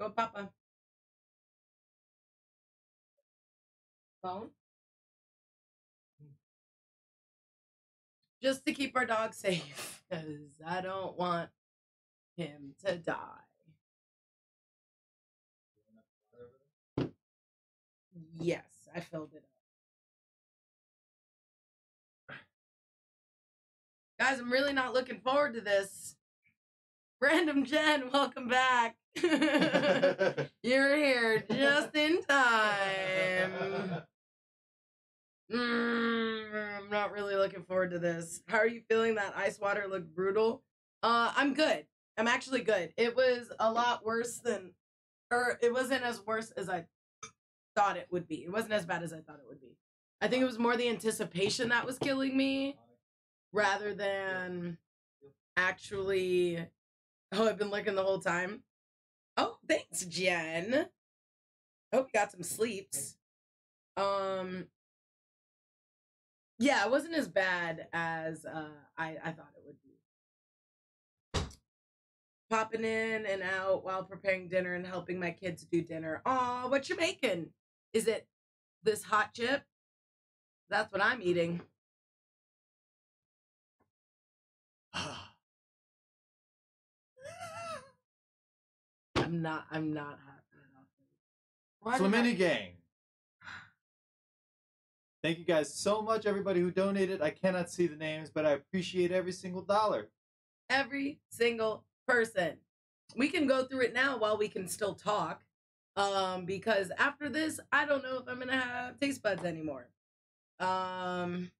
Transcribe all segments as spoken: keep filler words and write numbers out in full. Go, Papa. Bone. Just to keep our dog safe, because I don't want him to die. Yes, I filled it up. Guys, I'm really not looking forward to this. Random Jen, welcome back. You're here just in time. Mm, I'm not really looking forward to this. How are you feeling? That ice water looked brutal. Uh, I'm good. I'm actually good. It was a lot worse than, or it wasn't as worse as I thought it would be. It wasn't as bad as I thought it would be. I think it was more the anticipation that was killing me rather than actually, oh, I've been looking the whole time. Oh, thanks, Jen. Hope you got some sleeps. Um, yeah, it wasn't as bad as uh, I, I thought it would be. Popping in and out while preparing dinner and helping my kids do dinner. Aw, what you making? Is it this hot chip? That's what I'm eating. I'm not, I'm not hot. Flamini Gang. Thank you guys so much, everybody who donated. I cannot see the names, but I appreciate every single dollar. Every single person. We can go through it now while we can still talk, um, because after this, I don't know if I'm going to have taste buds anymore. Um,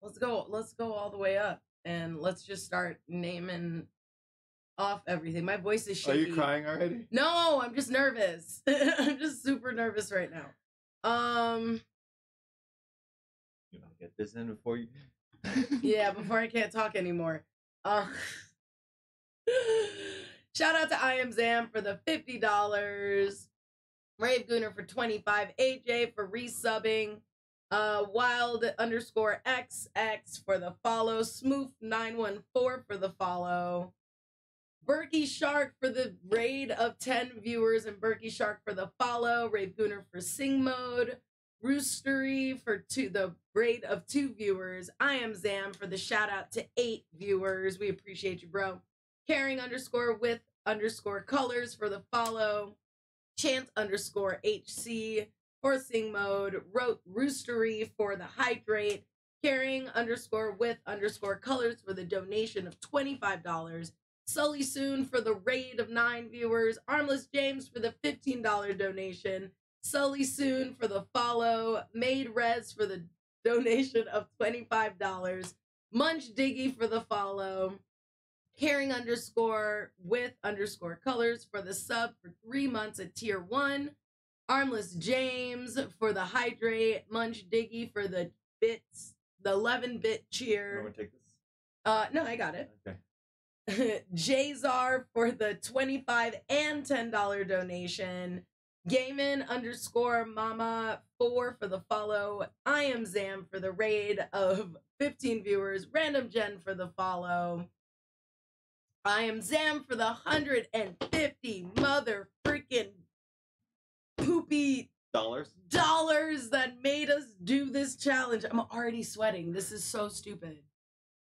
let's go. Let's go all the way up, and let's just start naming off everything. My voice is shaky. Are you crying already? No, I'm just nervous. I'm just super nervous right now. Um... Get this in before you. Yeah, before I can't talk anymore. Uh, shout out to I Am Zam for the fifty dollars, Rave Gunner for twenty-five, A J for resubbing, uh, Wild underscore X X for the follow, Smooth nine one four for the follow, Berkey Shark for the raid of ten viewers and Berkey Shark for the follow, Rave Gunner for sing mode. Roostery for two, the rate of two viewers. I Am Zam for the shout out to eight viewers. We appreciate you, bro. Caring underscore with underscore colors for the follow. Chant underscore H C for sing mode. Ro Roostery for the hydrate. Caring underscore with underscore colors for the donation of twenty-five dollars. Sully Soon for the raid of nine viewers. Armless James for the fifteen dollar donation. Sully Soon for the follow, Made Res for the donation of twenty-five dollars, Munch Diggy for the follow, Caring underscore with underscore colors for the sub for three months at tier one, Armless James for the hydrate, Munch Diggy for the bits, the eleven bit cheer. You want to take this? Uh, no, I got it. Okay. J-zar for the twenty-five and ten dollar donation. Gayman underscore mama four for the follow. I Am Zam for the raid of fifteen viewers. Random Jen for the follow. I Am Zam for the one hundred fifty mother freaking poopy dollars dollars that made us do this challenge. I'm already sweating. This is so stupid.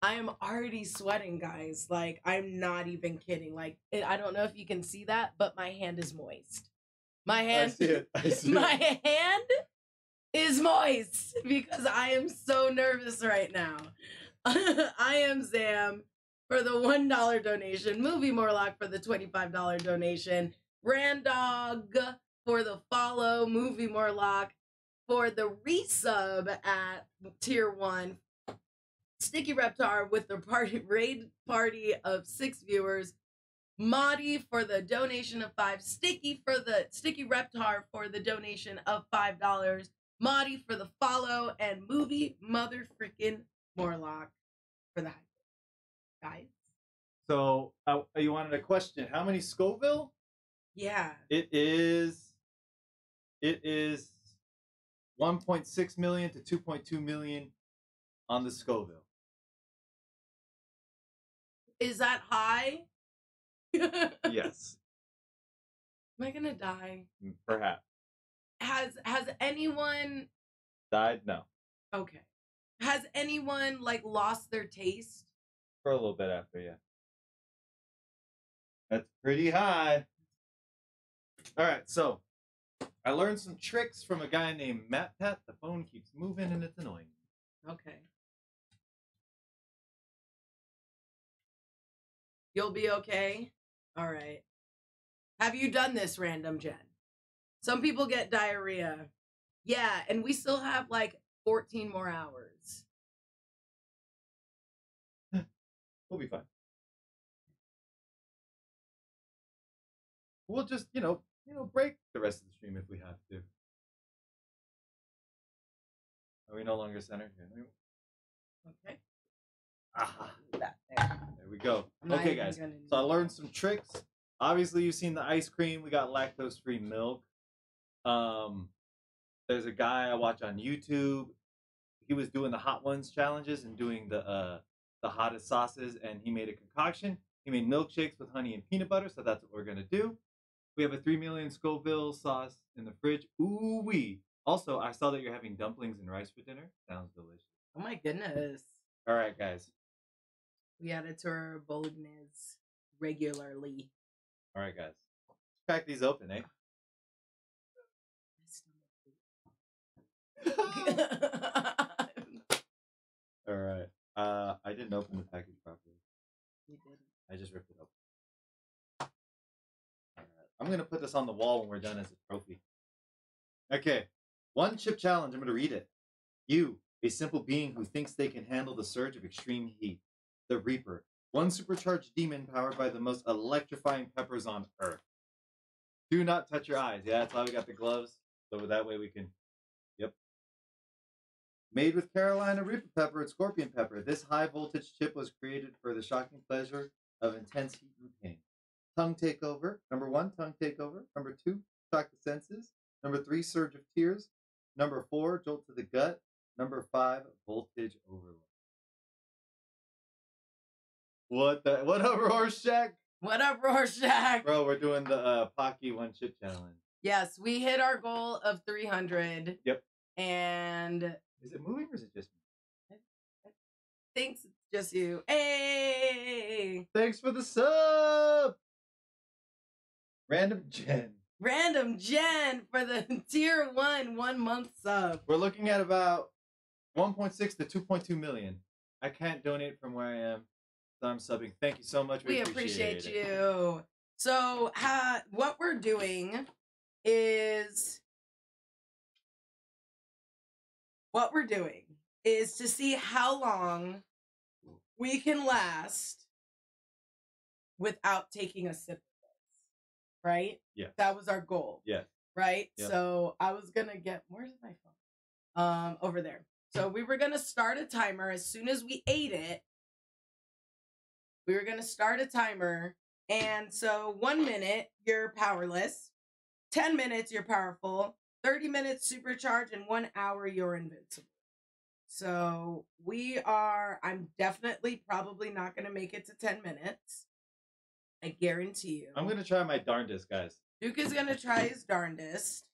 I am already sweating, guys. Like, I'm not even kidding. Like, I don't know if you can see that, but my hand is moist. My hand, I see it. I see my it. hand is moist because I am so nervous right now. I Am Zam for the one dollar donation. Movie Morlock for the twenty-five dollar donation. Brandog for the follow. Movie Morlock for the resub at tier one. Sticky Reptar with the party raid party of six viewers. Maddie for the donation of five, Sticky for the Sticky Reptar for the donation of five dollars, Maddie for the follow, and Movie Mother Freaking Morlock for the hype. Guys. So uh, you wanted a question? How many Scoville? Yeah. It is. It is. One point six million to two point two million on the Scoville. Is that high? Yes. Am I gonna die? Perhaps. Has has anyone died? No. Okay. Has anyone like lost their taste? For a little bit after, yeah. That's pretty high. All right, so I learned some tricks from a guy named MatPat. The phone keeps moving and it's annoying. Okay. You'll be okay? All right. Have you done this, Random Jen? Some people get diarrhea. Yeah, and we still have like fourteen more hours. We'll be fine. We'll just, you know, you know, break the rest of the stream if we have to. Are we no longer centered here anymore? Okay. Ah, that there. There we go. I'm okay, guys. So I learned some tricks. Obviously, you've seen the ice cream. We got lactose-free milk. Um, there's a guy I watch on YouTube. He was doing the Hot Ones challenges and doing the uh, the hottest sauces, and he made a concoction. He made milkshakes with honey and peanut butter, so that's what we're gonna do. We have a three million Scoville sauce in the fridge. Ooh wee! Also, I saw that you're having dumplings and rice for dinner. Sounds delicious. Oh my goodness! All right, guys. We added to our bolognese regularly. All right, guys. Crack these open, eh? All right. Uh, I didn't open the package properly. You didn't. I just ripped it open. I'm going to put this on the wall when we're done as a trophy. Okay. One chip challenge. I'm going to read it. You, a simple being who thinks they can handle the surge of extreme heat. The Reaper. One supercharged demon powered by the most electrifying peppers on earth. Do not touch your eyes. Yeah, that's why we got the gloves. So that way we can... Yep. Made with Carolina Reaper pepper and Scorpion pepper. This high voltage chip was created for the shocking pleasure of intense heat and pain. Tongue takeover. Number one, tongue takeover. Number two, shock the senses. Number three, surge of tears. Number four, jolt to the gut. Number five, voltage overload. What the? What up, Rorschach? What up, Rorschach? Bro, we're doing the uh, Pocky one chip challenge. Yes, we hit our goal of three hundred. Yep. And is it moving or is it just me? Thanks, just you. Hey! Thanks for the sub. Random Jen. Random Jen for the tier one one month sub. We're looking at about one point six to two point two million. I can't donate from where I am, so I'm subbing. Thank you so much. We, we appreciate, appreciate you. So uh, what we're doing is what we're doing is to see how long we can last without taking a sip. Right? Yeah. That was our goal. Yeah. Right? Yeah. So I was going to get... Where's my phone? Um, over there. So we were going to start a timer as soon as we ate it. We were going to start a timer. And so one minute, you're powerless. ten minutes, you're powerful. thirty minutes, supercharged. And one hour, you're invincible. So we are... I'm definitely probably not going to make it to ten minutes. I guarantee you. I'm going to try my darndest, guys. Duke is going to try his darndest.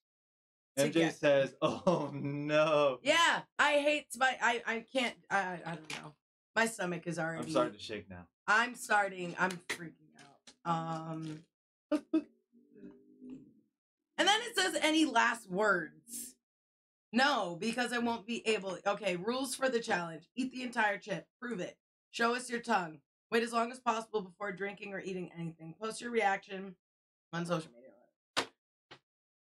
M J says, oh, no. Yeah, I hate my, I, I can't, I, I don't know. My stomach is already. I'm starting to shake now. I'm starting, I'm freaking out. Um, and then it says any last words. No, because I won't be able. Okay, rules for the challenge. Eat the entire chip. Prove it. Show us your tongue. Wait as long as possible before drinking or eating anything. Post your reaction on social media.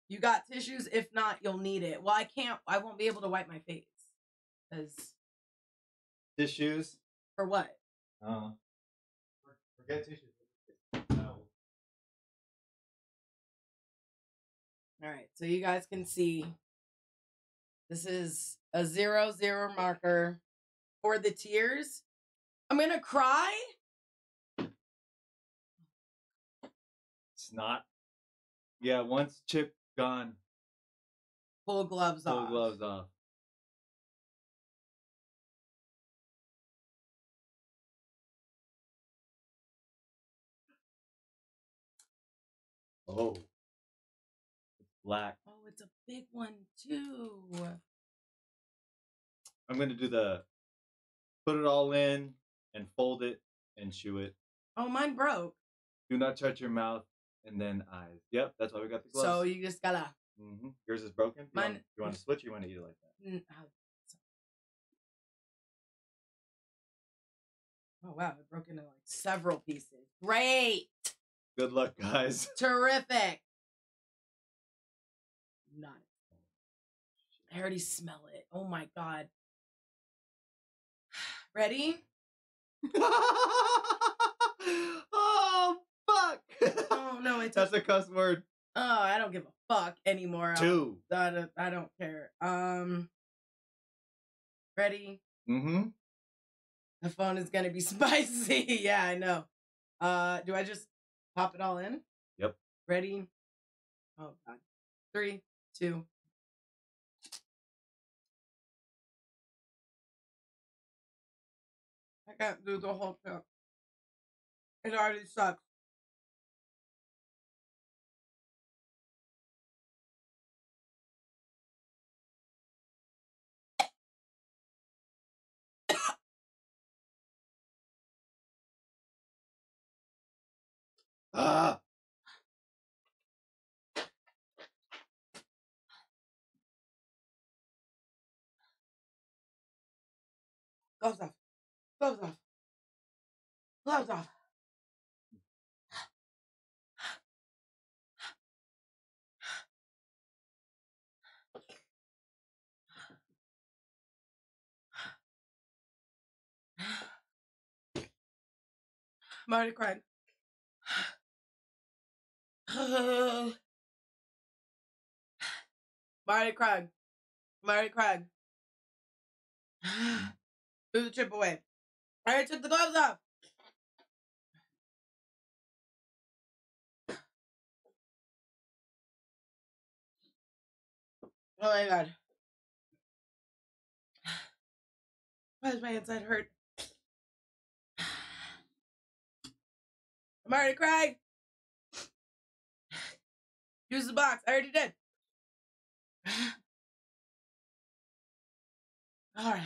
You got tissues? If not, you'll need it. Well, I can't. I won't be able to wipe my face. Cause... Tissues? For what? Uh, forget tissues. No. All right. So you guys can see this is a zero zero marker for the tears. I'm gonna cry. It's not. Yeah, once chip gone. Full gloves off. Full gloves off. Oh. black. Oh, it's a big one too. I'm gonna do the put it all in and fold it and chew it. Oh, mine broke. Do not touch your mouth and then eyes. Yep, that's why we got the gloves. So you just gotta. Mm-hmm. Yours is broken. Do mine. You want, you want to switch? Or you want to eat it like that? Mm, uh, Oh wow, it broke into like several pieces. Great. Good luck, guys. Terrific. Not. I already smell it. Oh my god. Ready? Oh fuck. Oh no, it's that's a cuss word. Oh, I don't give a fuck anymore. Two. I don't, I don't care. Um. Ready? Mm-hmm. The phone is gonna be spicy. Yeah, I know. Uh, do I just pop it all in? Yep. Ready? Oh god. Three, two. I can't do the whole thing. It already sucks. Ah. Gloves off. Gloves off. Gloves off. I'm already crying. Marty Krug. Marty Krug. Threw the chip away. I already took the gloves off. Oh my god. Why does my inside hurt? Marty Krug. Use the box. I already did. All right.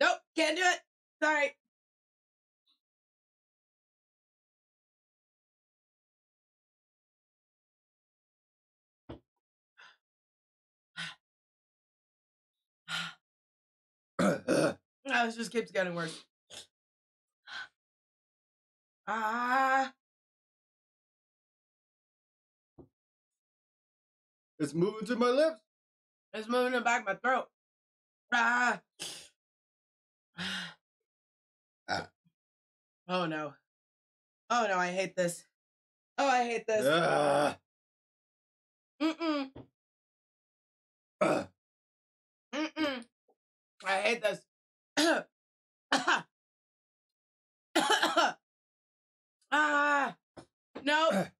Nope, can't do it. Sorry. No, it just keeps getting worse. Ah. It's moving to my lips. It's moving to the back of my throat. Ah. ah. Oh no. Oh no, I hate this. Oh, I hate this. Ah. Mm-mm. Ah. Mm-mm. I hate this. Ah, no. It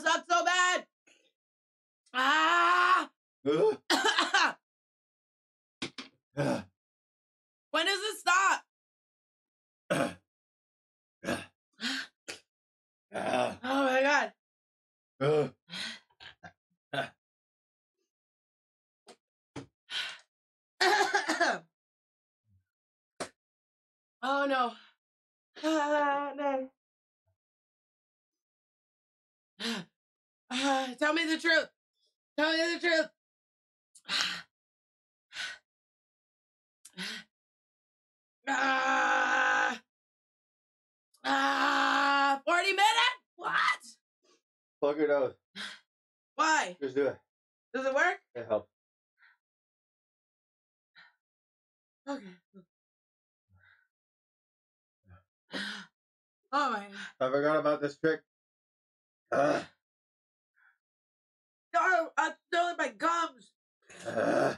sucks so bad. Ah. When does it stop? Oh my god. Oh no. Ah, no. Ah, tell me the truth. Tell me the truth. Ah, ah, forty minutes? What? Plug your nose. Why? Just do it. Does it work? It helps. Okay. Oh my god. I forgot about this trick. Uh. No, I'm still in my gums. Uh.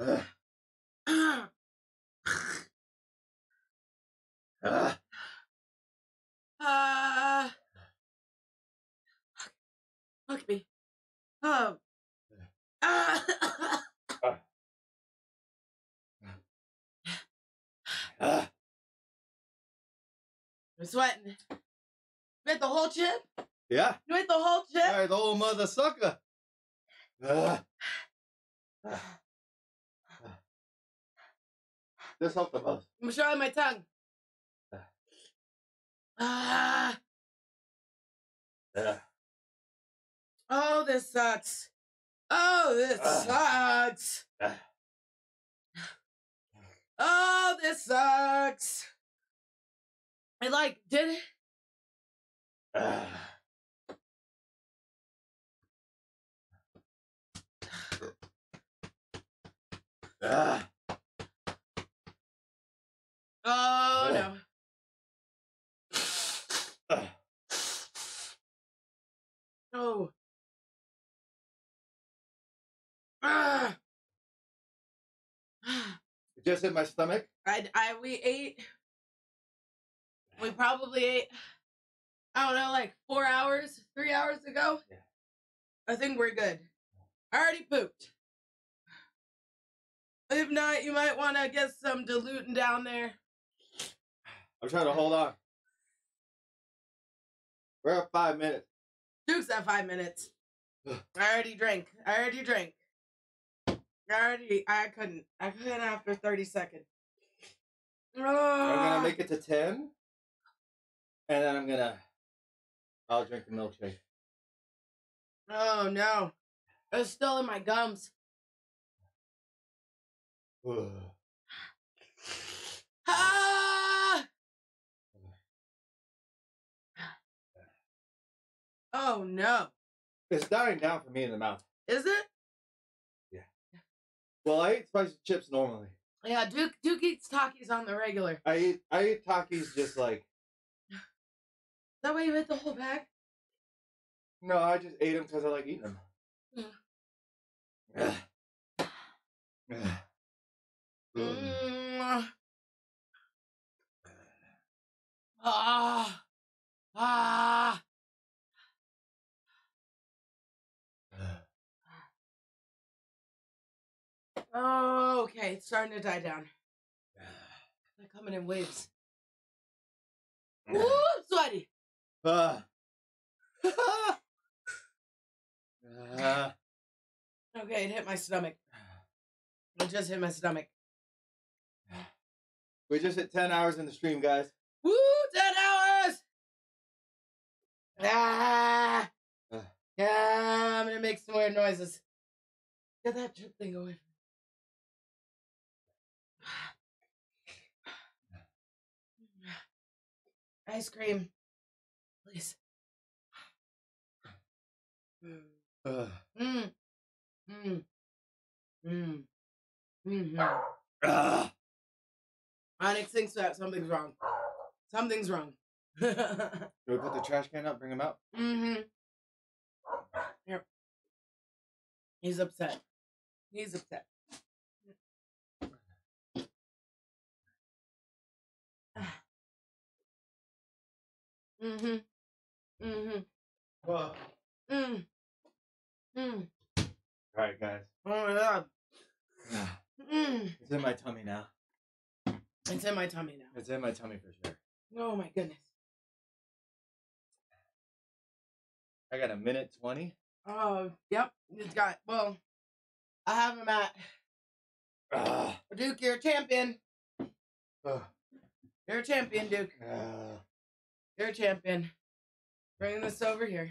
Uh. Uh. Uh. Uh. Look at me. Oh. Ah. Ah. Ah. I'm sweating. You ate the whole chip? Yeah. You ate the whole chip? I ate the whole mother sucker. Ah. Ah. Ah. This helped the most. I'm showing my tongue. Ah. Ah. Ah. Oh, this sucks. Oh, this uh, sucks. Uh, oh, this sucks. I like did it. Uh, uh, oh no. Uh, oh. It just hit my stomach. I, I, we ate. We probably ate. I don't know, like four hours, three hours ago. Yeah. I think we're good. I already pooped. If not, you might want to get some diluting down there. I'm trying to hold on. We're at five minutes. Duke's at five minutes. I already drank. I already drank. I already, I couldn't. I couldn't after thirty seconds. Uh, I'm going to make it to ten. And then I'm going to, I'll drink the milkshake. Oh, no. It's still in my gums. Ah! Oh, no. It's dying down for me in the mouth. Is it? Well, I eat spicy chips normally. Yeah, Duke Duke eats Takis on the regular. I eat I eat Takis just like. Is that why you ate the whole bag? No, I just ate them because I like eating them. Mm. mm. Ah ah. Oh, okay. It's starting to die down. They're coming in waves. Ooh, I'm sweaty. Uh. uh. Okay, it hit my stomach. It just hit my stomach. We just hit ten hours in the stream, guys. Woo, ten hours! Ah! Uh. Yeah, I'm going to make some weird noises. Get that drip thing away from me. Ice cream, please. Uh, mm. Mm. Mm. Mm-hmm. uh, Onyx thinks that something's wrong. Something's wrong. Should we put the trash can up? Bring him out? Mm-hmm. Here. He's upset. He's upset. Mm-hmm. Mm-hmm. Whoa. Mm. Mm. All right, guys. Oh, my God. Mm. It's in my tummy now. It's in my tummy now. It's in my tummy for sure. Oh, my goodness. I got a minute twenty. Oh, yep. It's got, well, I have him at. Uh, Duke, you're a champion. Uh, you're a champion, Duke. Uh, You're a champion. Bring this over here.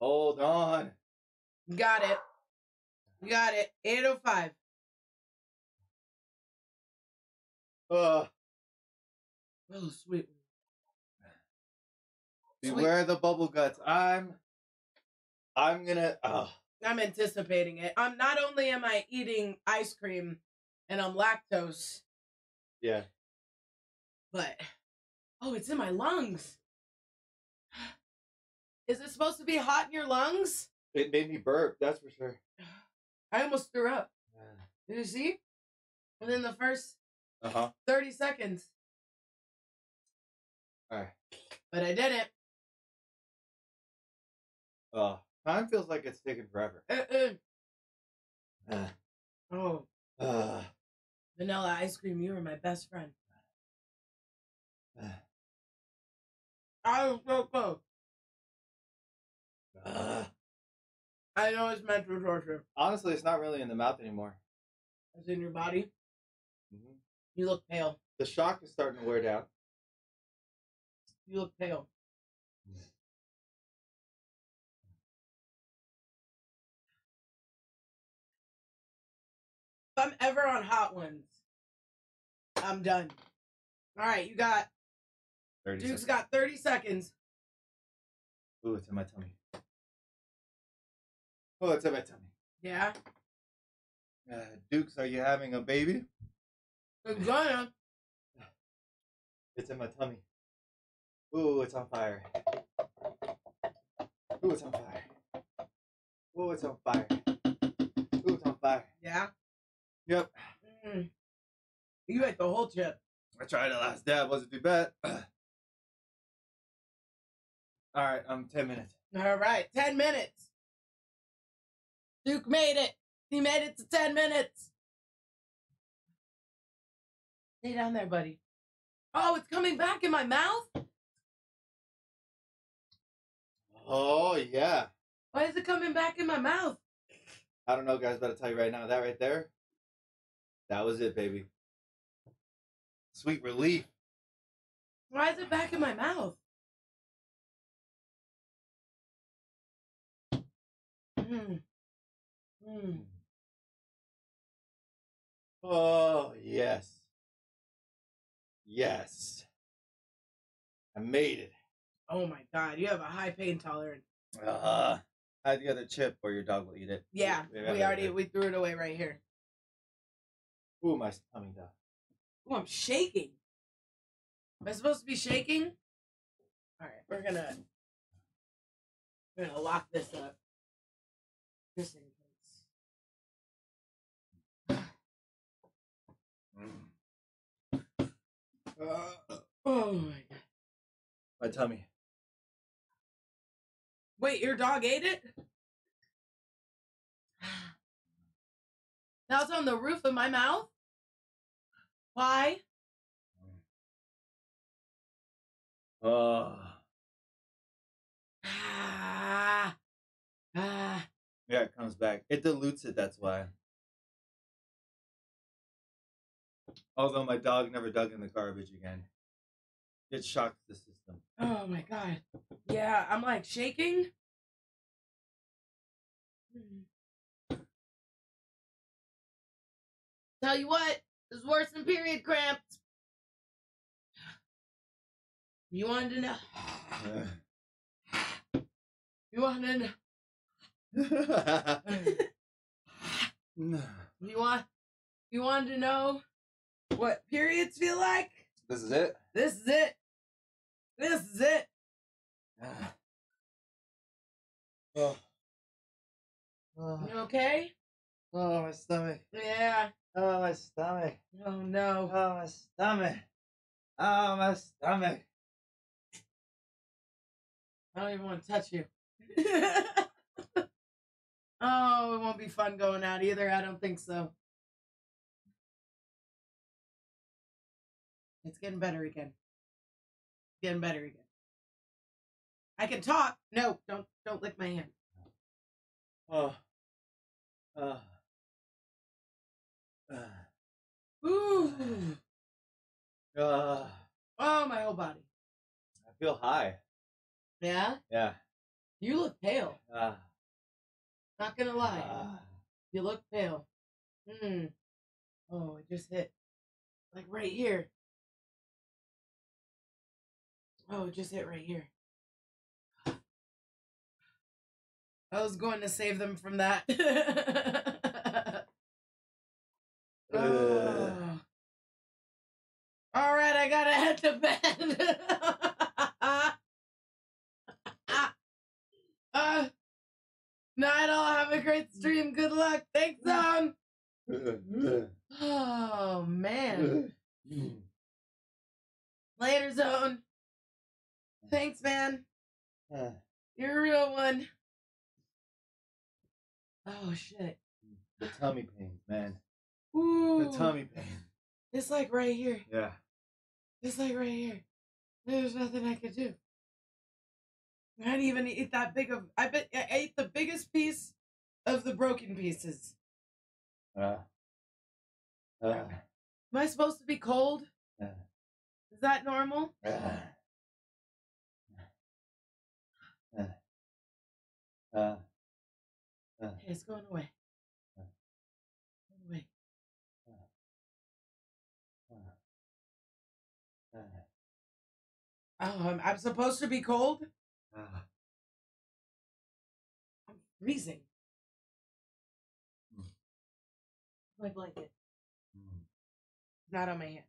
Hold on. Got it. Got it. eight oh five. Uh. Oh, sweet. Beware sweet. The bubble guts. I'm. I'm gonna. Oh. I'm anticipating it. I'm not only am I eating ice cream, and I'm lactose. Yeah. But. Oh, it's in my lungs. Is it supposed to be hot in your lungs? It made me burp, that's for sure. I almost threw up. Yeah. Did you see? Within the first uh-huh. thirty seconds. All right. But I didn't. Oh. Time feels like it's taken forever. uh, oh. Uh, Vanilla ice cream, you were my best friend. Uh, I was so close. Uh, I know it's meant for torture. Honestly, it's not really in the mouth anymore. It's in your body? Mm-hmm. You look pale. The shock is starting to wear down. You look pale. If I'm ever on Hot Ones, I'm done. All right, you got... Duke's got thirty seconds. Ooh, it's in my tummy. Oh, it's in my tummy. Yeah? Uh, Dukes, are you having a baby? It's gonna. It's in my tummy. Ooh, it's on fire. Ooh, it's on fire. Ooh, it's on fire. Ooh, it's on fire. Yeah? Yep. Mm. You ate the whole chip. I tried it last dab. Wasn't too bad. All right, I'm ten minutes. All right, ten minutes. Duke made it. He made it to ten minutes. Stay down there, buddy. Oh, it's coming back in my mouth? Oh, yeah. Why is it coming back in my mouth? I don't know, guys, but I'll tell you right now, that right there, that was it, baby. Sweet relief. Why is it back in my mouth? Mm. Mm. Oh, yes. Yes. I made it. Oh, my God. You have a high pain tolerance. Uh, I had the other chip or your dog will eat it. Yeah, we, we, we already we threw it away right here. Ooh, my tummy down. Ooh, I'm shaking. Am I supposed to be shaking? All right, we're going to we're gonna lock this up. Just in case. Uh, oh, my God. My tummy. Wait, your dog ate it? Now it's on the roof of my mouth? Why? Uh. Ah. Ah. Yeah, it comes back. It dilutes it, that's why. Although my dog never dug in the garbage again. It shocked the system. Oh, my God. Yeah, I'm, like, shaking. Tell you what, it's worse than period cramps. You wanted to know. You wanted to know. You want, you wanted to know what periods feel like? This is it. This is it. This is it. Ah. Oh. Oh. You okay? Oh, my stomach. Yeah. Oh, my stomach. Oh, no. Oh, my stomach. Oh, my stomach. I don't even want to touch you. Oh, it won't be fun going out either. I don't think so. It's getting better again. Getting better again. I can talk. No, don't don't lick my hand. Oh. Uh. Uh. Ooh. Uh. Oh, my whole body. I feel high. Yeah? Yeah. You look pale. Uh. Not gonna lie. Uh. You look pale. Mm. Oh, it just hit. Like right here. Oh, it just hit right here. I was going to save them from that. Oh. All right, I gotta head to bed. uh, night all, have a great stream. Good luck. Thanks, Tom. Oh, man. Later, Zone. Thanks, man. You're a real one. Oh shit. The tummy pain, man. Ooh. The tummy pain. It's like right here. Yeah. It's like right here. There's nothing I could do. I didn't even eat that big of. I bet I ate the biggest piece of the broken pieces. Uh, uh, Am I supposed to be cold? Uh, Is that normal? Uh, uh, uh, uh, okay, it's going away. Uh, going away. Uh, uh, uh, oh, I'm, I'm supposed to be cold? Uh, I'm freezing. My blanket. Mm. Not on my hand.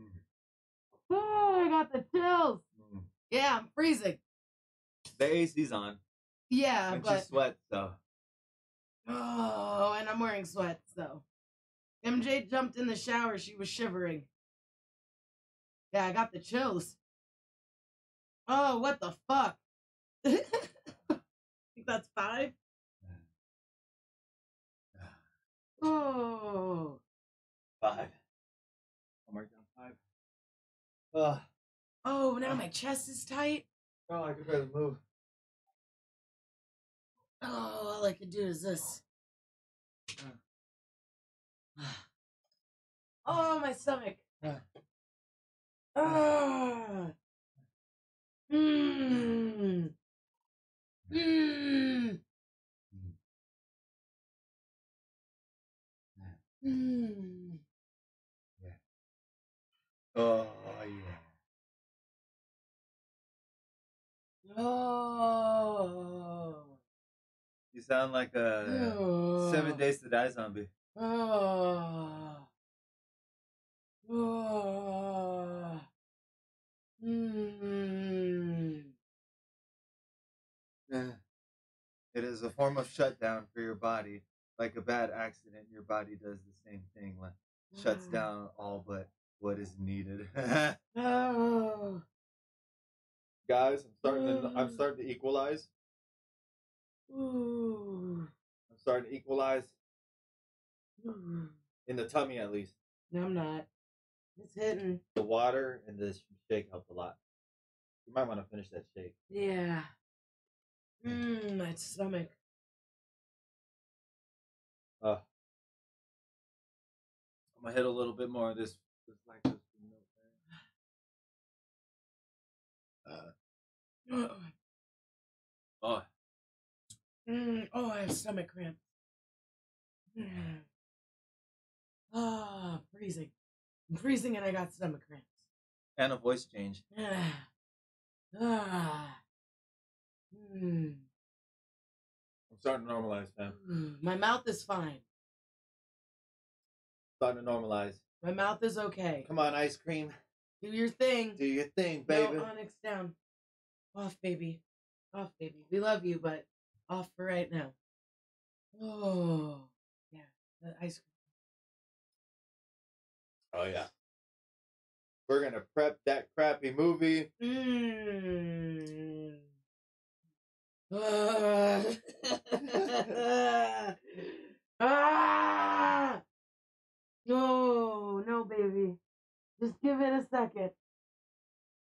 Mm. Oh, I got the chills. Mm. Yeah, I'm freezing. The A C's on. Yeah, and but you sweat though. Oh, and I'm wearing sweats though. M J jumped in the shower. She was shivering. Yeah, I got the chills. Oh, what the fuck? That's five. Oh. Five. I'm right down five. Uh, oh, now uh, my chest is tight. Oh, I could barely move. Oh, all I could do is this. Uh, oh, my stomach. Uh, oh. Mmm. Mm. Mm. Yeah. Oh yeah. Oh. You sound like a oh. Seven Days to Die zombie. Oh. Oh. Mm. It is a form of shutdown for your body. Like a bad accident, your body does the same thing. Like shuts down all but what is needed. No. Guys, I'm starting to I'm starting to equalize. Ooh. I'm starting to equalize. Ooh. In the tummy at least. No, I'm not. It's hitting. The water and this shake helped a lot. You might want to finish that shake. Yeah. Mmm, my stomach. Uh, I'm gonna hit a little bit more of this. this, like this uh, oh. Mm, oh, I have stomach cramp. Mm. Oh, freezing. I'm freezing and I got stomach cramps. And a voice change. Ah. Ah. Mm. I'm starting to normalize, man. Mm. My mouth is fine. Starting to normalize. My mouth is okay. Come on, ice cream. Do your thing. Do your thing, baby. No, Onyx down. Off, baby. Off, baby. We love you, but off for right now. Oh, yeah. The ice cream. Oh, yeah. We're going to prep that crappy movie. Mmm. Ah. Ah. No, no, baby. Just give it a second.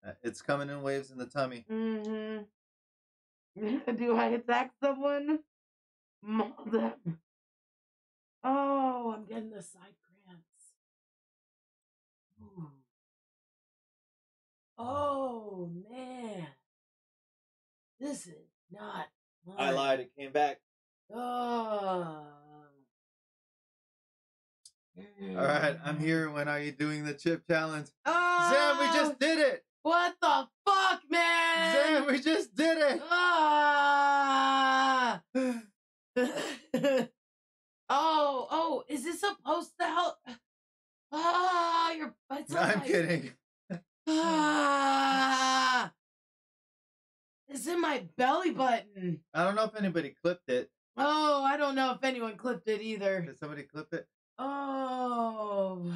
Uh, it's coming in waves in the tummy. Mm-hmm. Do I attack someone? Mother. Oh, I'm getting the side cramps. Ooh. Oh, man. This is not mine. I lied. It came back. Oh. All right. I'm here. When are you doing the chip challenge? Oh. Zam, we just did it. What the fuck, man? Zam, we just did it. Oh. oh, oh. Is this supposed to help? Oh, your butt's alive. I'm kidding. Ah. It's in my belly button. I don't know if anybody clipped it. Oh, I don't know if anyone clipped it either. Did somebody clip it? Oh.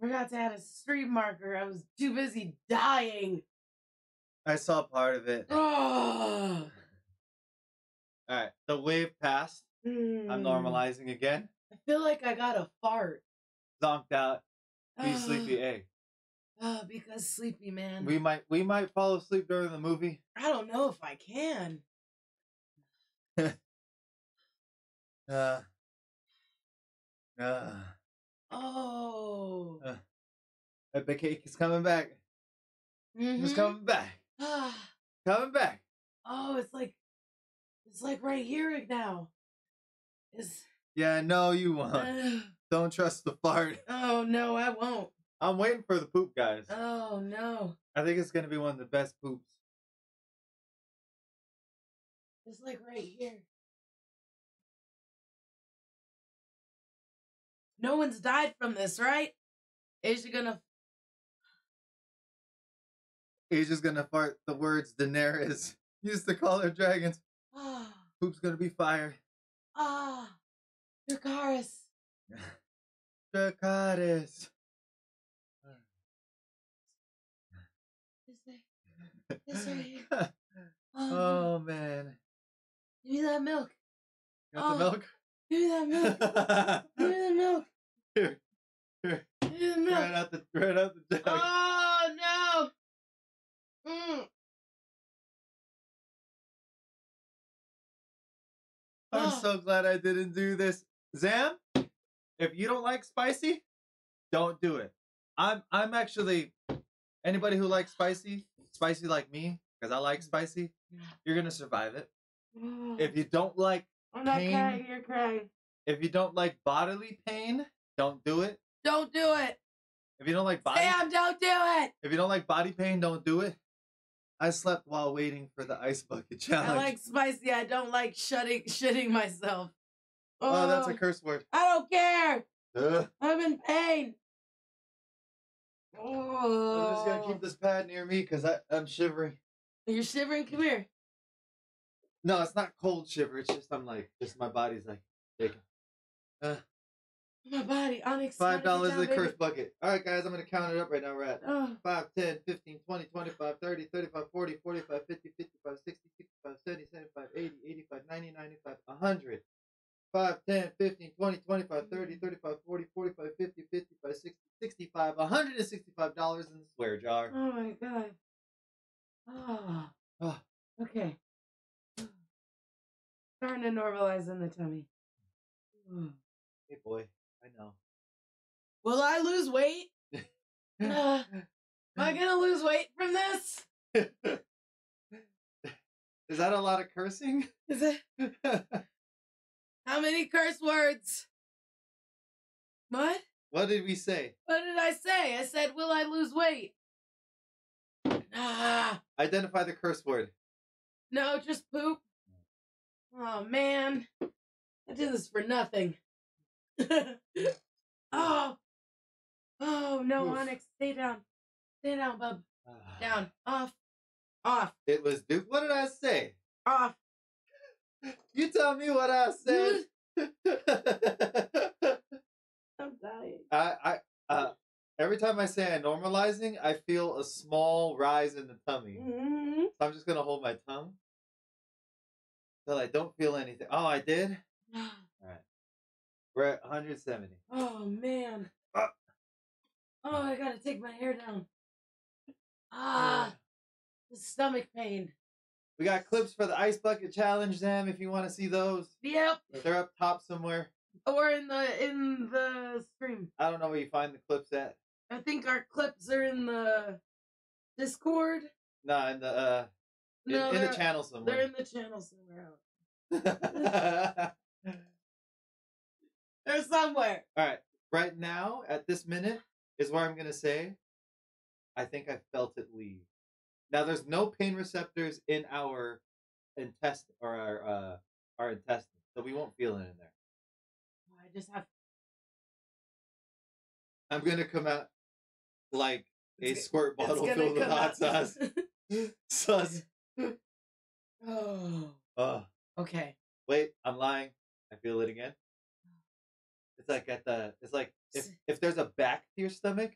Forgot to add a street marker. I was too busy dying. I saw part of it. All right, the wave passed. Mm. I'm normalizing again. I feel like I got a fart. Zonked out. Be sleepy, eh? Oh, because sleepy, man. We might, we might fall asleep during the movie. I don't know if I can. uh. Uh. Oh. Uh. The cake is coming back. Mm-hmm. It's coming back. Coming back. Oh, it's like, it's like right here now. It's... Yeah, no, you won't. Uh... Don't trust the fart. Oh, no, I won't. I'm waiting for the poop, guys. Oh, no. I think it's going to be one of the best poops. It's like right here. No one's died from this, right? Is she going to... He's just gonna fart the words Daenerys used to call her dragons. Ah. Poop's gonna be fire. Ah, Dracarys. Dracarys. This way. This way. Oh, oh man. Give me that milk. Got oh. the milk? Give me that milk. Give me the milk. Here, here. Give me the milk. Right out the, right out the jug. Oh no. Mm. I'm oh. so glad I didn't do this. Zam, if you don't like spicy, don't do it. I'm I'm actually, anybody who likes spicy, spicy like me, because I like spicy, you're gonna survive it. If you don't like I'm not pain, crying, you're crying. If you don't like bodily pain, don't do it. Don't do it. If you don't like body Zam, don't do it. If you don't like body pain, don't do it. I slept while waiting for the ice bucket challenge. I like spicy. I don't like shutting, shitting myself. Oh, oh, that's a curse word. I don't care. Ugh. I'm in pain. Oh. I'm just going to keep this pad near me because I'm shivering. You're shivering? Come here. No, it's not cold shiver. It's just I'm like, just my body's like, shaking. Uh, my body, unexpected. five dollars is the curse bucket. All right, guys, I'm going to count it up right now. We're at oh. five, ten, fifteen, twenty, twenty-five, thirty, thirty-five, forty, forty-five, fifty, fifty-five, sixty, sixty-five, seventy, seventy-five, eighty, eighty-five, ninety, ninety-five, one hundred. five, ten, fifteen, twenty, twenty-five, thirty, thirty-five, forty, forty-five, fifty, fifty-five, sixty, sixty-five, one hundred sixty-five dollars in the swear jar. Oh, my God. Ah. Oh. Oh. Okay. Starting to normalize in the tummy. Oh. Hey, boy. I know. Will I lose weight? uh, am I going to lose weight from this? Is that a lot of cursing? Is it? How many curse words? What? What did we say? What did I say? I said, will I lose weight? Ah. Identify the curse word. No, just poop. Oh, man. I did this for nothing. Oh, oh no, Oof. Onyx, stay down, stay down, bub, uh, down, off, off. It was Duke. What did I say? Off. You tell me what I said. I'm dying. I, I, uh, every time I say I'm normalizing, I feel a small rise in the tummy. Mm-hmm. So I'm just gonna hold my tongue till I don't feel anything. Oh, I did. All right. We're at one hundred seventy. Oh, man. Uh, oh, I gotta take my hair down. Ah, uh, the stomach pain. We got clips for the ice bucket challenge, Zam, if you want to see those. Yep. If they're up top somewhere. Or in the in the stream. I don't know where you find the clips at. I think our clips are in the Discord. No, in the uh, in, no, in the channel somewhere. They're in the channel somewhere. They're somewhere. All right. Right now, at this minute, is where I'm going to say, I think I felt it leave. Now, there's no pain receptors in our intestine, or our, uh, our intestine, so we won't feel it in there. I just have... I'm going to come out like a it's squirt gonna, bottle filled with hot out. sauce. Sauce. Oh. Oh. Okay. Wait, I'm lying. I feel it again. It's like at the, it's like if, if there's a back to your stomach.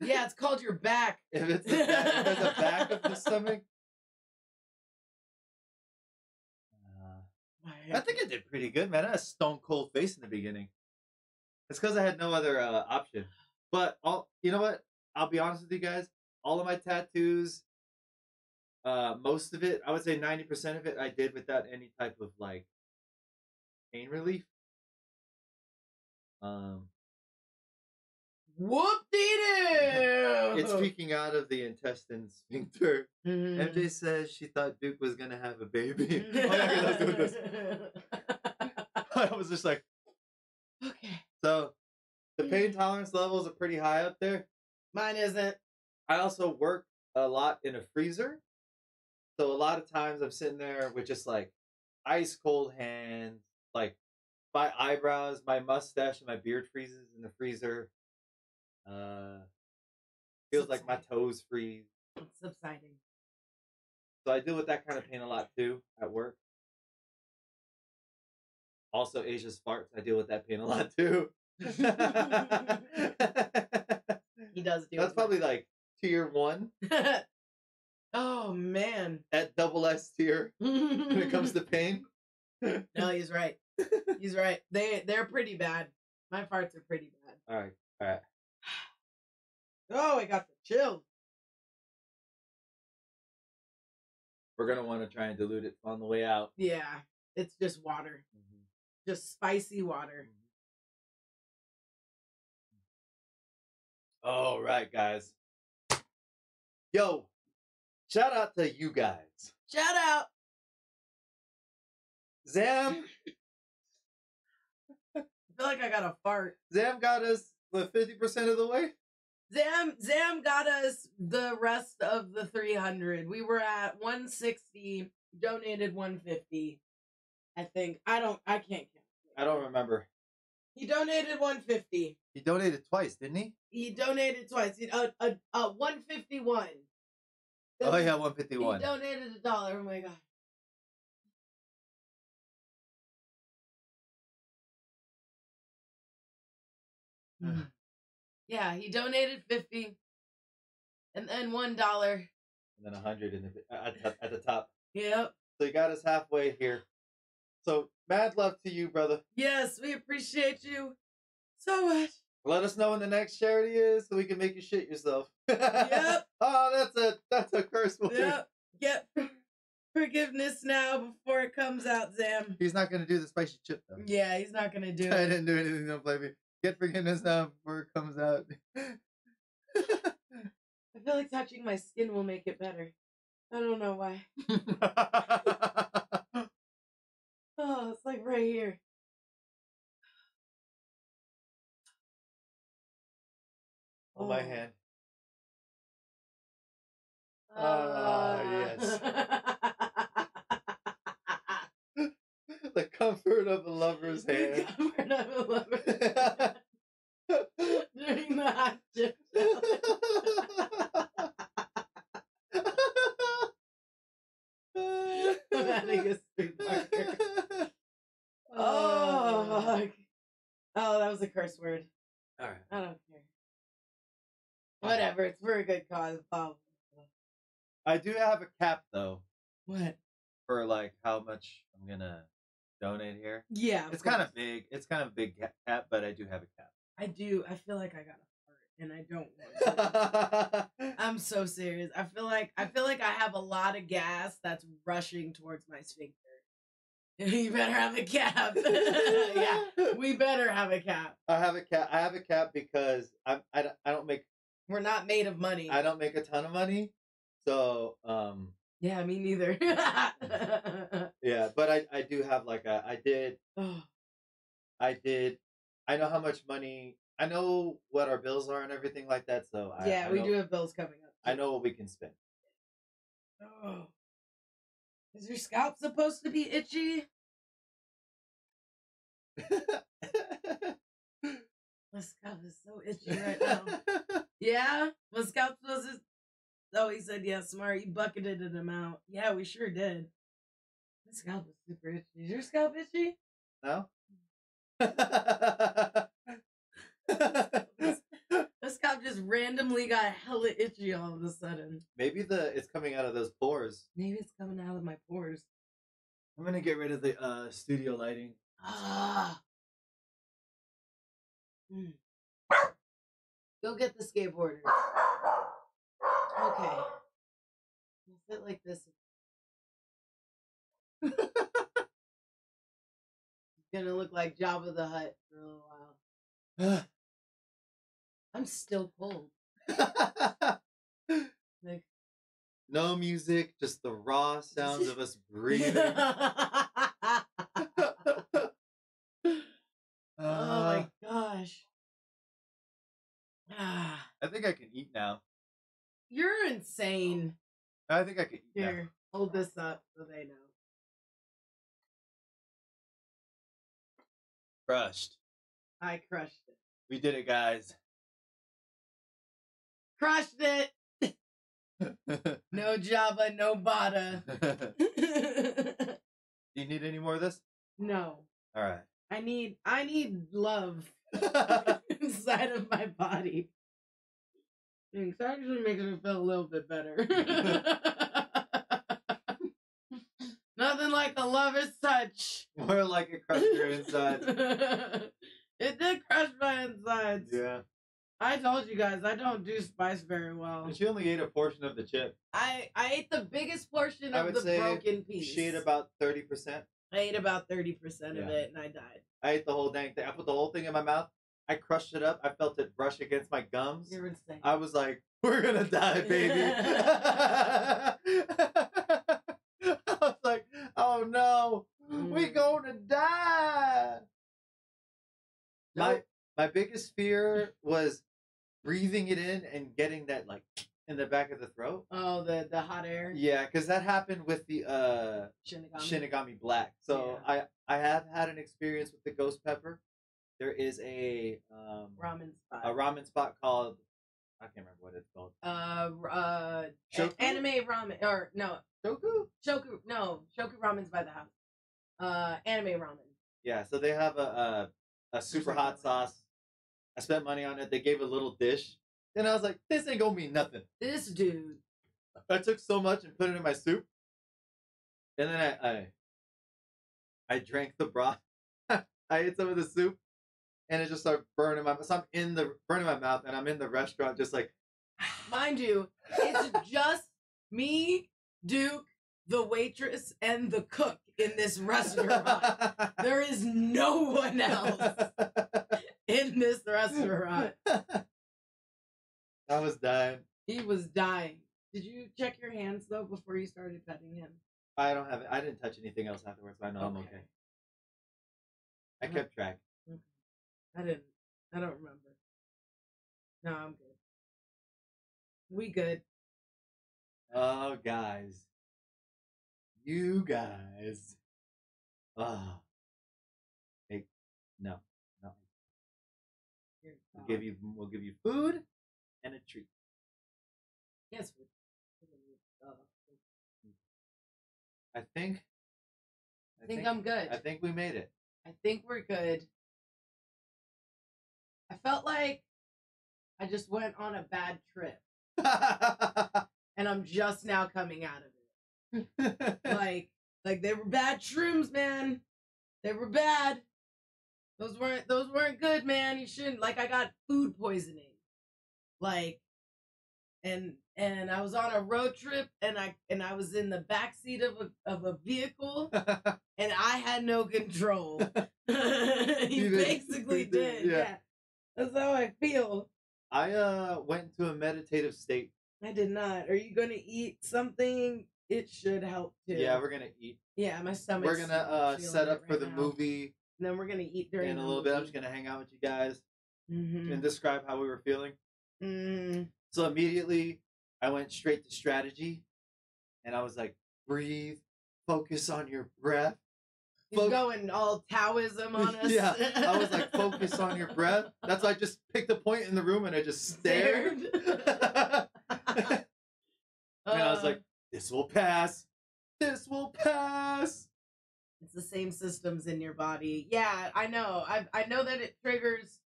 Yeah, it's called your back. If, it's the back, if there's a back of the stomach? Uh, I think I did pretty good, man. I had a stone cold face in the beginning. It's because I had no other uh, option. But all you know what? I'll be honest with you guys. All of my tattoos, uh, most of it, I would say ninety percent of it, I did without any type of like pain relief. Um. Whoop-dee-doo! It's peeking out of the intestine sphincter. Mm. M J says she thought Duke was going to have a baby. Oh, yeah, let's do this. I was just like... Okay. So, the pain tolerance levels are pretty high up there. Mine isn't. I also work a lot in a freezer. So, a lot of times I'm sitting there with just, like, ice-cold hands. Like, my eyebrows, my mustache, and my beard freezes in the freezer. Uh, feels subsiding. Like my toes freeze. It's subsiding. So I deal with that kind of pain a lot too at work. Also, Asia's farts. I deal with that pain a lot too. He does do. That's probably like tier one. Oh man, at double S tier when it comes to pain. No, he's right. He's right. They they're pretty bad. My farts are pretty bad. All right. All right. Oh, I got the chill. We're going to want to try and dilute it on the way out. Yeah, it's just water. Mm-hmm. Just spicy water. Mm-hmm. All right, guys. Yo, shout out to you guys. Shout out. Zam. I feel like I got a fart. Zam got us the fifty percent of the way. Zam Zam got us the rest of the three hundred. We were at one sixty, donated one fifty. I think I don't I can't count. I don't remember. He donated one fifty. He donated twice, didn't he? He donated twice. He uh, uh, uh one fifty-one. That's, oh yeah, one fifty-one. He donated a dollar. Oh my god. Mm. Yeah, he donated fifty, and then one dollar, and then a hundred in the at, the at the top. Yep. So he got us halfway here. So mad love to you, brother. Yes, we appreciate you so much. Let us know when the next charity is, so we can make you shit yourself. Yep. Oh, that's a that's a curse word. Yep. Yep. Forgiveness now before it comes out, Zam. He's not gonna do the spicy chip though. Yeah, he's not gonna do it. I didn't do anything. Don't blame me. Get forgiveness now before it comes out. I feel like touching my skin will make it better. I don't know why. Oh, it's like right here. Oh, oh. My hand. Ah, uh... uh, yes. The comfort of a lover's hand. The comfort of a lover's hand. During the hot chip challenge. I'm adding a street marker. Oh. Oh, that was a curse word. All right. I don't care. Whatever. It's for a good cause. Bob. I do have a cap, though. What? For, like, how much I'm going to donate here. Yeah. It's kind of big. It's kind of a big cap, but I do have a cap. I do. I feel like I got a fart, and I don't want to. I'm so serious. I feel like I feel like I have a lot of gas that's rushing towards my sphincter. You better have a cap. Yeah, we better have a cap. I have a cap. I have a cap because I I I don't make. We're not made of money. I don't make a ton of money, so um. Yeah, me neither. Yeah, but I I do have like a I did. I did. I know how much money, I know what our bills are and everything like that, so I, yeah, I we know, do have bills coming up. I know what we can spend. Oh. Is your scalp supposed to be itchy? My scalp is so itchy right now. Yeah? My scalp was just... Oh, he said, yeah, smart. You bucketed it him out. Yeah, we sure did. My scalp is super itchy. Is your scalp itchy? No. The scalp just randomly got hella itchy all of a sudden. Maybe the it's coming out of those pores. Maybe it's coming out of my pores. I'm gonna get rid of the uh, studio lighting. Ah. Mm. Go get the skateboarder. Okay. We'll fit like this. Gonna look like Jabba the Hutt for a little while. I'm still cold. Like, no music, just the raw sounds of us breathing. Oh uh, my gosh. Ah. I think I can eat now. You're insane. I think I can eat Here, now. Hold this up so they know. Crushed. I crushed it. We did it, guys. Crushed it. No Jabba, no Bada. Do you need any more of this? No. All right. I need I need love inside of my body. It's actually making me feel a little bit better. Nothing like a lover's touch. More like it crushed your insides. It did crush my insides. Yeah. I told you guys, I don't do spice very well. But she only ate a portion of the chip. I, I ate the biggest portion I of the broken piece. She ate about thirty percent. I ate about thirty percent yeah. of it, and I died. I ate the whole dang thing. I put the whole thing in my mouth. I crushed it up. I felt it brush against my gums. You're insane. I was like, we're going to die, baby. Oh no, mm. we gonna die. Nope. My my biggest fear was breathing it in and getting that like in the back of the throat. Oh, the the hot air. Yeah, because that happened with the uh Shinigami, Shinigami Black. So yeah. I I have had an experience with the ghost pepper. There is a um, ramen spot. A ramen spot called I can't remember what it's called. Uh, uh, Shoku? Anime ramen or no. Shoku? Shoku, no. Shoku Ramen's by the house. Uh, anime ramen. Yeah, so they have a a, a super hot sauce. I spent money on it. They gave a little dish. Then I was like, this ain't gonna mean nothing. This dude. I took so much and put it in my soup. And then I I, I drank the broth. I ate some of the soup. And it just started burning my mouth. So I'm in the burning my mouth, and I'm in the restaurant just like, mind you, it's just me, Duke, the waitress, and the cook in this restaurant. There is no one else in this restaurant. I was dying. He was dying. Did you check your hands though before you started petting him? I don't have it. I didn't touch anything else afterwards, but I know okay. I'm okay. I kept track. I didn't. I don't remember. No, I'm good. We good. Oh, guys. You guys. Oh. Hey, no, no. We'll give you. We'll give you food and a treat. Yes. I think. I, I think, think I'm good. I think we made it. I think we're good. I felt like I just went on a bad trip, and I'm just now coming out of it. Like, like they were bad shrooms, man. They were bad. Those weren't those weren't good, man. You shouldn't. Like, I got food poisoning, like, and and I was on a road trip, and I and I was in the backseat of a of a vehicle, and I had no control. He basically did, yeah. yeah. That's how I feel. I uh went into a meditative state. I did not. Are you gonna eat something? It should help too. Yeah, we're gonna eat. Yeah, my stomach. We're gonna uh set up for the movie. And then we're gonna eat during. In a little bit, I'm just gonna hang out with you guys mm-hmm. and describe how we were feeling. Mm. So immediately, I went straight to strategy, and I was like, breathe, focus on your breath. He's going all Taoism on us. Yeah, I was like, focus on your breath. That's why I just picked a point in the room and I just stared. stared. And uh, I was like, this will pass. This will pass. It's the same systems in your body. Yeah, I know. I I know that it triggers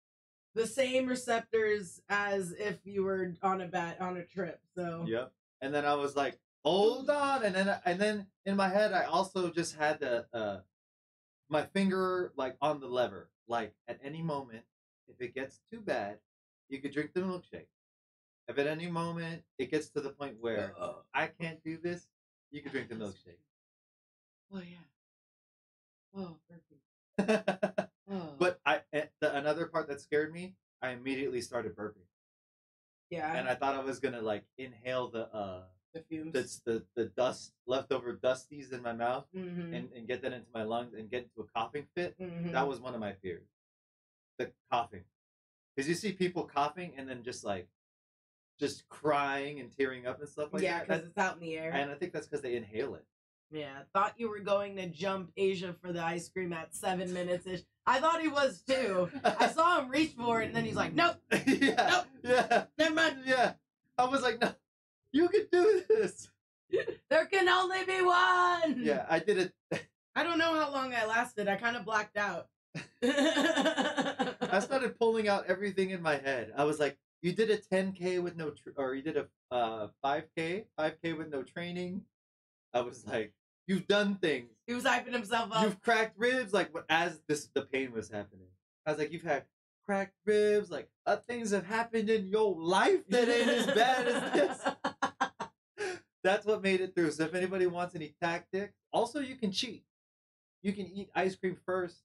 the same receptors as if you were on a bat on a trip. So yep. And then I was like, hold on, and then and then in my head I also just had the uh my finger like on the lever, like at any moment if it gets too bad, you could drink the milkshake. If at any moment it gets to the point where uh, I can't do this, you can drink the milkshake. Oh yeah. Oh, burpee. Oh. But I the, another part that scared me, I immediately started burping. Yeah. And I thought I was gonna like inhale the uh the fumes, the the, the dust, leftover dusties in my mouth, mm-hmm. and and get that into my lungs and get into a coughing fit. Mm-hmm. That was one of my fears, the coughing, because you see people coughing and then just like. Just crying and tearing up and stuff like yeah, that. Yeah, because it's out in the air. And I think that's because they inhale it. Yeah, thought you were going to jump Asia for the ice cream at seven minutes-ish. I thought he was, too. I saw him reach for it, and then he's like, nope. Yeah, nope. Yeah. Never mind. Yeah. I was like, no, you can do this. There can only be one. Yeah, I did it. I don't know how long I lasted. I kind of blacked out. I started pulling out everything in my head. I was like, you did a ten K with no, tr or you did a uh, five K, five K with no training. I was like, you've done things. He was hyping himself up. You've cracked ribs, like as this the pain was happening. I was like, you've had cracked ribs, like uh, things have happened in your life that ain't as bad as this. That's what made it through. So if anybody wants any tactics, also you can cheat. You can eat ice cream first.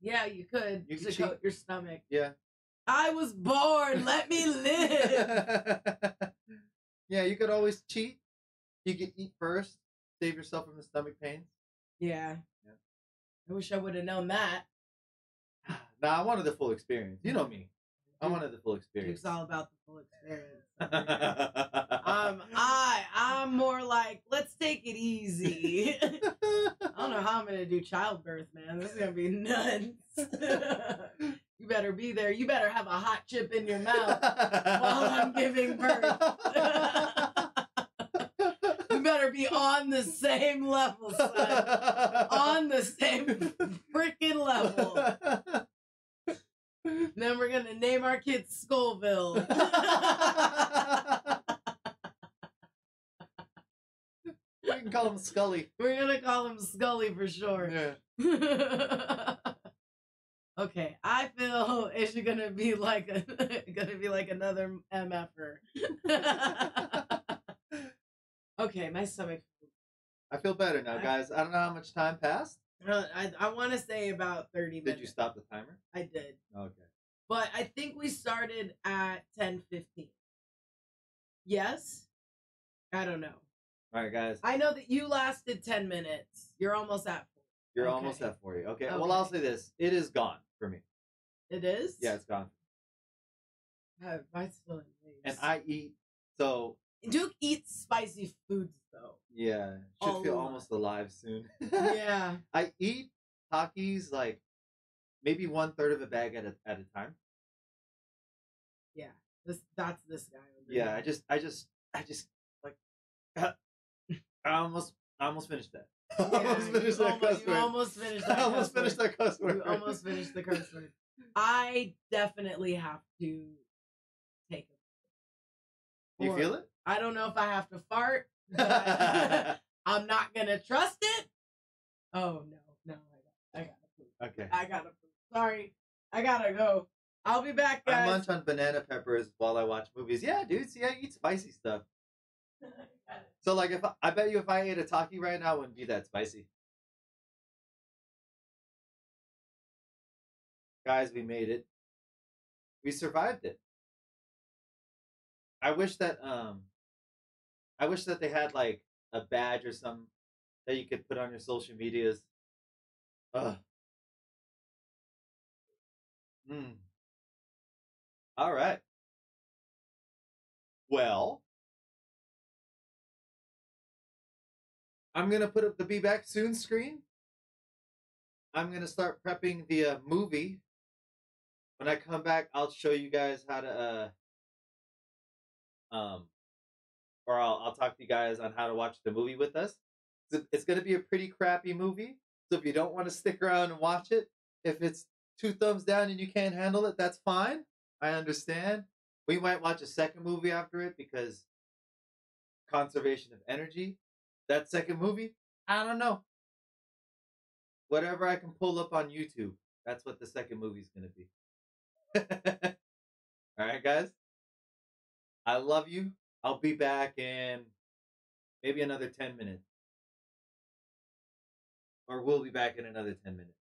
Yeah, you could. You could coat your stomach. Yeah. I was born. Let me live. Yeah, you could always cheat. You could eat first. Save yourself from the stomach pains. Yeah. Yeah. I wish I would have known that. Nah, I wanted the full experience. You know me. I wanted the full experience. It's all about the full experience. um, I, I'm more like, let's take it easy. I don't know how I'm going to do childbirth, man. This is going to be nuts. You better be there. You better have a hot chip in your mouth while I'm giving birth. You better be on the same level, son. On the same freaking level. Then we're going to name our kids Scoville. We can call him Scully. We're going to call him Scully for sure. Yeah. Okay, I feel it's gonna be like a, gonna be like another M F-er. Okay, my stomach. I feel better now, guys. I don't know how much time passed. Uh, I I want to say about thirty minutes. Did you stop the timer? I did. Okay. But I think we started at ten fifteen. Yes. I don't know. All right, guys. I know that you lasted ten minutes. You're almost at. You're okay. Almost at forty. Okay. Okay. Well, I'll say this: it is gone. For me. It is? Yeah, it's gone. God, mine's still in place. And I eat, so... Duke eats spicy foods, though. Yeah. Should oh, feel my. Almost alive soon. Yeah. I eat Takis, like, maybe one-third of a bag at a, at a time. Yeah. This, that's this guy. Over yeah, here. I just, I just, I just, like, I almost, I almost finished that. I yeah, almost finished that cuss word. You almost finished that cuss word. I almost finished that cuss word. You almost finished the curse word. I definitely have to take it. Do you feel it? I don't know if I have to fart. But I'm not going to trust it. Oh, no. No, I got I to Okay. I got to Sorry. I got to go. I'll be back, guys. I munch on banana peppers while I watch movies. Yeah, dude. See, I eat spicy stuff. So like if I, I bet you if I ate a Taki right now, it wouldn't be that spicy. Guys, we made it. We survived it. I wish that um, I wish that they had like a badge or something that you could put on your social medias. Ugh. Mm. All right. Well. I'm going to put up the Be Back Soon screen. I'm going to start prepping the uh, movie. When I come back, I'll show you guys how to, uh, um, or I'll, I'll talk to you guys on how to watch the movie with us. It's, it's going to be a pretty crappy movie. So if you don't want to stick around and watch it, if it's two thumbs down and you can't handle it, that's fine. I understand. We might watch a second movie after it because conservation of energy. That second movie, I don't know. Whatever I can pull up on YouTube, that's what the second movie is going to be. All right, guys. I love you. I'll be back in maybe another ten minutes. Or we'll be back in another ten minutes.